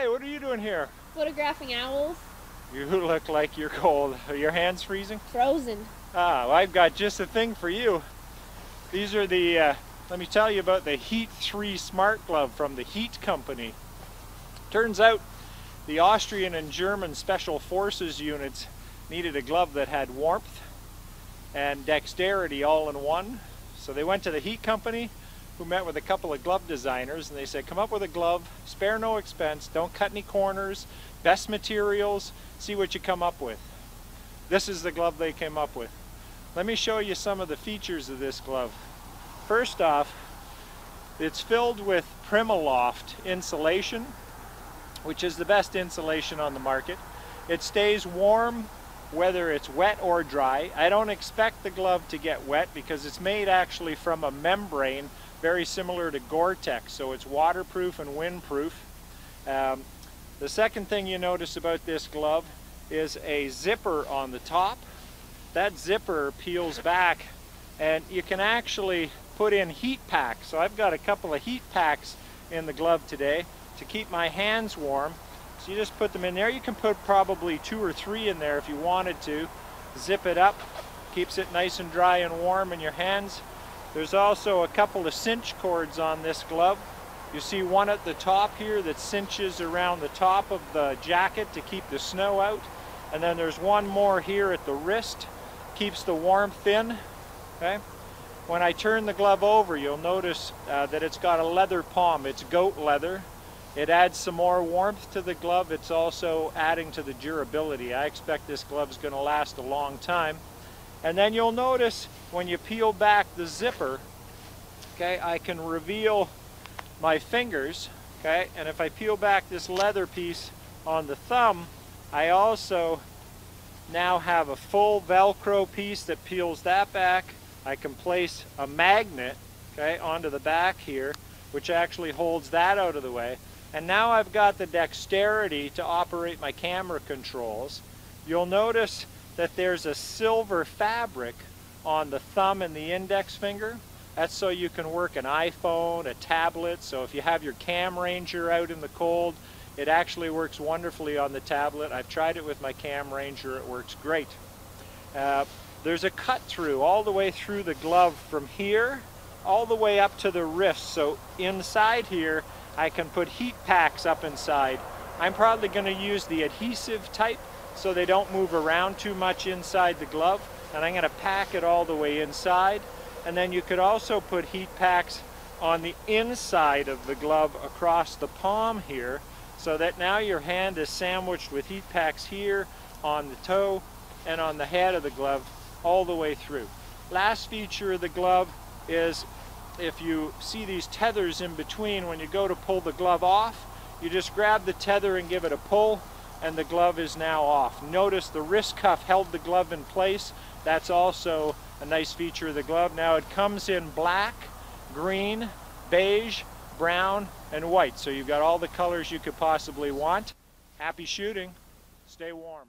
Hi, what are you doing here? Photographing owls. You look like you're cold. Are your hands freezing? Frozen. Ah, well, I've got just a thing for you. These are the, let me tell you about the Heat 3 Smart Glove from the Heat Company. Turns out the Austrian and German Special Forces units needed a glove that had warmth and dexterity all in one. So they went to the Heat Company, who met with a couple of glove designers, and they said, come up with a glove, spare no expense, don't cut any corners, best materials, see what you come up with. This is the glove they came up with. Let me show you some of the features of this glove. First off, it's filled with PrimaLoft insulation, which is the best insulation on the market. It stays warm whether it's wet or dry. I don't expect the glove to get wet because it's made actually from a membrane very similar to Gore-Tex, so it's waterproof and windproof. The second thing you notice about this glove is a zipper on the top. That zipper peels back and you can actually put in heat packs. So I've got a couple of heat packs in the glove today to keep my hands warm. So you just put them in there. You can put probably 2 or 3 in there if you wanted to. Zip it up, keeps it nice and dry and warm in your hands. There's also a couple of cinch cords on this glove. You see one at the top here that cinches around the top of the jacket to keep the snow out. And then there's one more here at the wrist, keeps the warmth in. Okay? When I turn the glove over, you'll notice that it's got a leather palm. It's goat leather. It adds some more warmth to the glove. It's also adding to the durability. I expect this glove's going to last a long time. And then you'll notice when you peel back the zipper, okay, I can reveal my fingers, okay, and if I peel back this leather piece on the thumb, I also now have a full Velcro piece that peels that back. I can place a magnet, okay, onto the back here, which actually holds that out of the way. And now I've got the dexterity to operate my camera controls. You'll notice that there's a silver fabric on the thumb and the index finger. That's so you can work an iPhone, a tablet. So if you have your Cam Ranger out in the cold, it actually works wonderfully on the tablet. I've tried it with my Cam Ranger, it works great. There's a cut through all the way through the glove from here all the way up to the wrist. So inside here, I can put heat packs up inside. I'm probably gonna use the adhesive type so they don't move around too much inside the glove. And I'm gonna pack it all the way inside. And then you could also put heat packs on the inside of the glove across the palm here, so that now your hand is sandwiched with heat packs here on the toe and on the head of the glove all the way through. Last feature of the glove is, if you see these tethers in between, when you go to pull the glove off, you just grab the tether and give it a pull, and the glove is now off. Notice the wrist cuff held the glove in place. That's also a nice feature of the glove. Now it comes in black, green, beige, brown, and white. So you've got all the colors you could possibly want. Happy shooting. Stay warm.